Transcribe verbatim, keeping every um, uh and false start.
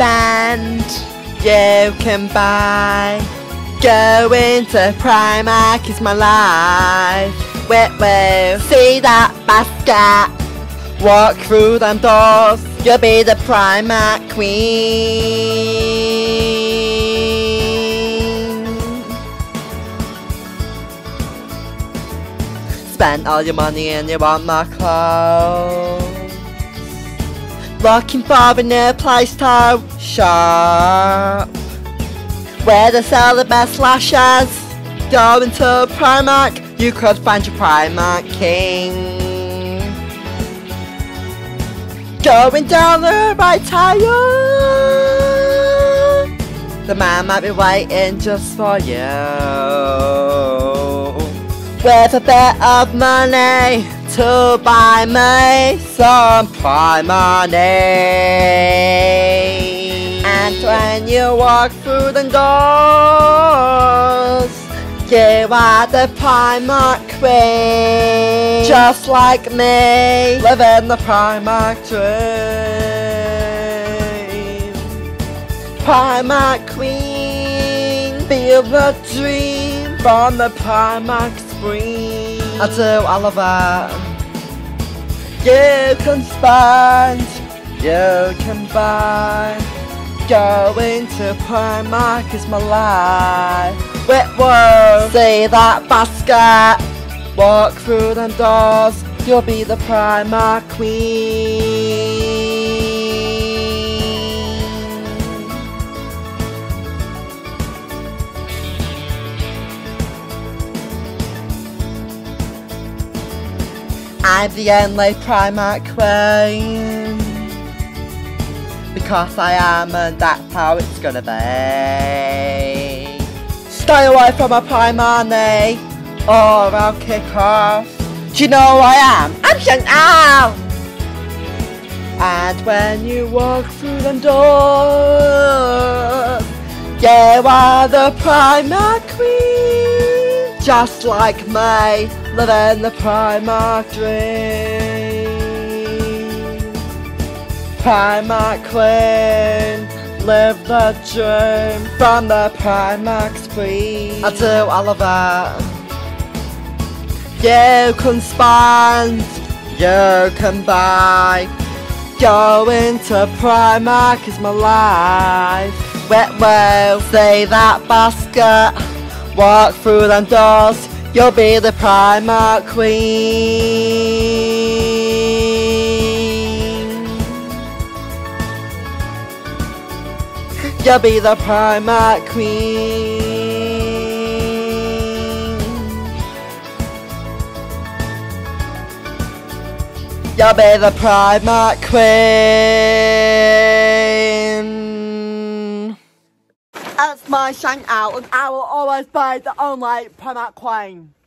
stand. You can buy. Going to Primark is my life. Wait, wait. See that basket. Walk through them doors. You'll be the Primark Queen. Spend all your money and you want my clothes. Looking for a new place to shop, where they sell the best lashes. Going to Primark, you could find your Primark King. Going down the right aisle, the man might be waiting just for you. With a bit of money to buy me some Primark. And when you walk through the doors, you are the Primark Queen. Just like me, living the Primark dream. Primark Queen, feel the dream from the Primark spring. I do, I love it. You can spend, you can buy. Going to Primark is my life. Wait, whoa, see that basket. Walk through them doors, you'll be the Primark Queen. I'm the only Primark Queen, because I am, and that's how it's gonna be. Stay away from my Primark, or I'll kick off. Do you know who I am? I'm Chantelle! And when you walk through them doors, you are the Primark Queen. Just like me, living the Primark dream. Primark Queen, live the dream from the Primark spree. I do, I love it. You can spend, you can buy. Going to Primark is my life. Wet well, see that basket. Walk through them doors, you'll be the Primark Queen. You'll be the Primark Queen. You'll be the Primark Queen. That's my shout out, and I will always be the only Primark Queen.